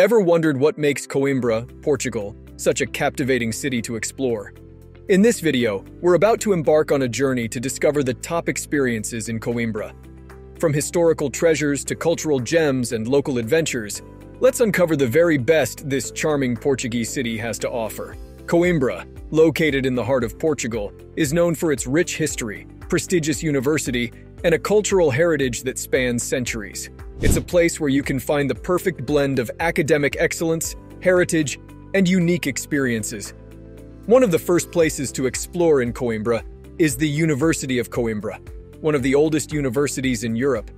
Ever wondered what makes Coimbra, Portugal, such a captivating city to explore? In this video, we're about to embark on a journey to discover the top experiences in Coimbra. From historical treasures to cultural gems and local adventures, let's uncover the very best this charming Portuguese city has to offer. Coimbra, located in the heart of Portugal, is known for its rich history, prestigious university, and a cultural heritage that spans centuries. It's a place where you can find the perfect blend of academic excellence, heritage, and unique experiences. One of the first places to explore in Coimbra is the University of Coimbra, one of the oldest universities in Europe.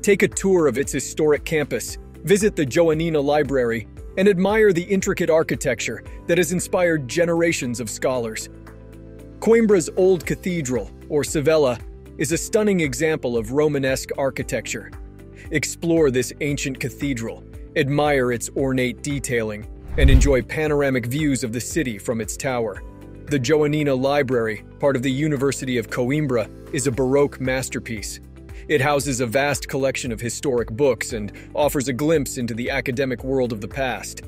Take a tour of its historic campus, visit the Joanina Library, and admire the intricate architecture that has inspired generations of scholars. Coimbra's old cathedral, or Sé Velha, is a stunning example of Romanesque architecture. Explore this ancient cathedral, admire its ornate detailing, and enjoy panoramic views of the city from its tower. The Joanina Library, part of the University of Coimbra, is a Baroque masterpiece. It houses a vast collection of historic books and offers a glimpse into the academic world of the past.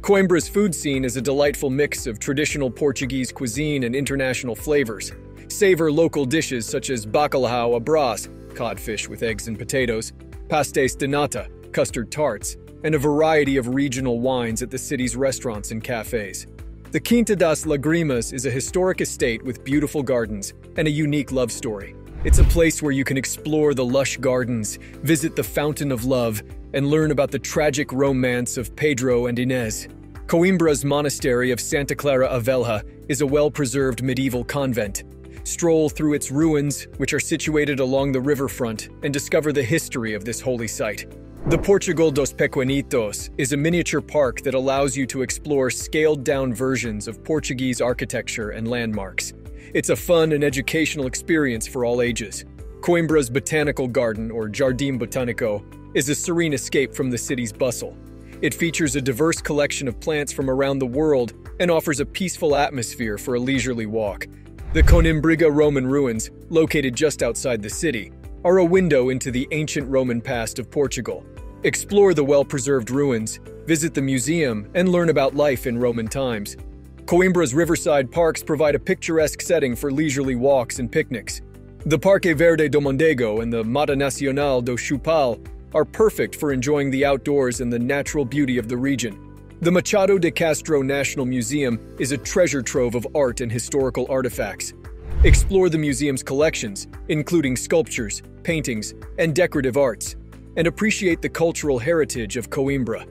Coimbra's food scene is a delightful mix of traditional Portuguese cuisine and international flavors. Savor local dishes such as bacalhau à brás, codfish with eggs and potatoes, pastéis de nata, custard tarts, and a variety of regional wines at the city's restaurants and cafes. The Quinta das Lagrimas is a historic estate with beautiful gardens and a unique love story. It's a place where you can explore the lush gardens, visit the Fountain of Love, and learn about the tragic romance of Pedro and Inês. Coimbra's Monastery of Santa Clara-a-Velha is a well-preserved medieval convent. Stroll through its ruins, which are situated along the riverfront, and discover the history of this holy site. The Portugal dos Pequenitos is a miniature park that allows you to explore scaled-down versions of Portuguese architecture and landmarks. It's a fun and educational experience for all ages. Coimbra's Botanical Garden, or Jardim Botânico, is a serene escape from the city's bustle. It features a diverse collection of plants from around the world and offers a peaceful atmosphere for a leisurely walk. The Conimbriga Roman ruins, located just outside the city, are a window into the ancient Roman past of Portugal. Explore the well-preserved ruins, visit the museum, and learn about life in Roman times. Coimbra's riverside parks provide a picturesque setting for leisurely walks and picnics. The Parque Verde do Mondego and the Mata Nacional do Choupal are perfect for enjoying the outdoors and the natural beauty of the region. The Machado de Castro National Museum is a treasure trove of art and historical artifacts. Explore the museum's collections, including sculptures, paintings, and decorative arts, and appreciate the cultural heritage of Coimbra.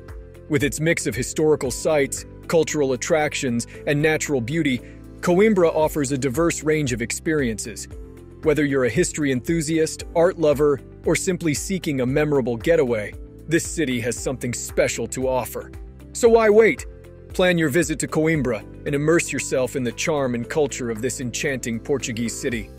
With its mix of historical sites, cultural attractions, and natural beauty, Coimbra offers a diverse range of experiences. Whether you're a history enthusiast, art lover, or simply seeking a memorable getaway, this city has something special to offer. So why wait? Plan your visit to Coimbra and immerse yourself in the charm and culture of this enchanting Portuguese city.